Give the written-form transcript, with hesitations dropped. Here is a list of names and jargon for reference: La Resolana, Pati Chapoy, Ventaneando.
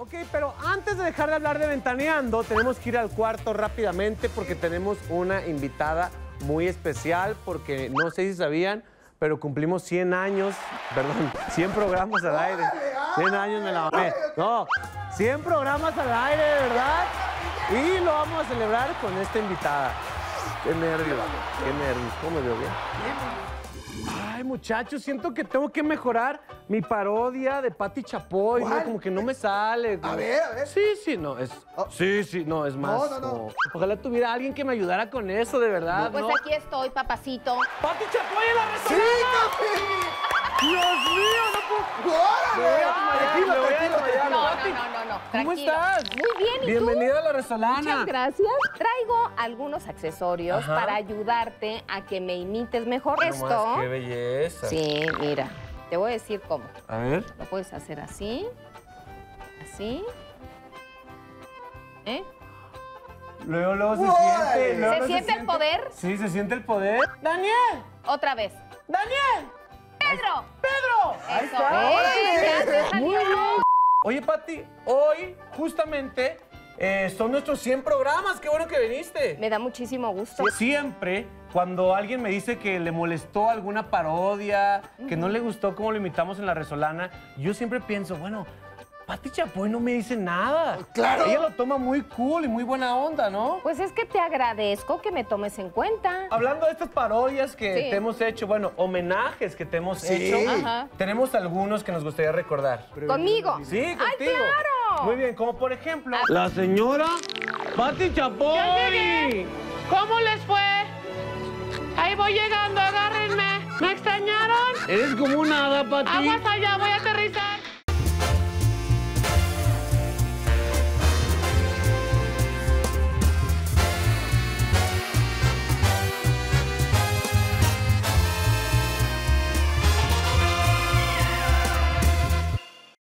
Ok, pero antes de dejar de hablar de Ventaneando, tenemos que ir al cuarto rápidamente porque tenemos una invitada muy especial, porque no sé si sabían, pero cumplimos 100 años, perdón, 100 programas al aire. 100 años me la mamé. No, 100 programas al aire, de verdad. Y lo vamos a celebrar con esta invitada. Qué nervios, ¿cómo me veo bien? Ay, muchachos, siento que tengo que mejorar mi parodia de Pati Chapoy, ¿no? Como que no me sale. Como... A ver. Sí, no, es más. No. Ojalá tuviera alguien que me ayudara con eso, de verdad. No, pues ¿no? Aquí estoy, papacito. ¡Pati Chapoy en La Resolana! ¡Sí, Dios mío! ¡No puedo! No. ¿Cómo estás? Muy bien, ¿y tú? Bienvenida a La Resolana. Muchas gracias. Traigo algunos accesorios para ayudarte a que me imites mejor. Pero esto... Más, ¡qué belleza! Sí, mira. Te voy a decir cómo. A ver. Lo puedes hacer así. Así. ¿Eh? Luego se siente. ¿Se siente el poder? Sí, se siente el poder. ¡Daniel! Otra vez. ¡Daniel! ¡Pedro! ¡Pedro! Ahí está. Muy bien. Oye, Pati, hoy justamente son nuestros 100 programas. ¡Qué bueno que viniste! Me da muchísimo gusto. Siempre... Cuando alguien me dice que le molestó alguna parodia, que no le gustó cómo lo imitamos en La Resolana, yo siempre pienso, bueno, Pati Chapoy no me dice nada. Claro. Ella lo toma muy cool y muy buena onda, ¿no? Pues es que te agradezco que me tomes en cuenta. Hablando de estas parodias que te hemos hecho, bueno, homenajes que te hemos hecho, tenemos algunos que nos gustaría recordar. ¿Conmigo? Sí, contigo. ¡Ay, claro! Muy bien, como por ejemplo... La señora Pati Chapoy. ¿Cómo les fue? Ahí voy llegando, agárrenme. ¿Me extrañaron? Eres como un hada, Pati. Aguas allá, voy a aterrizar.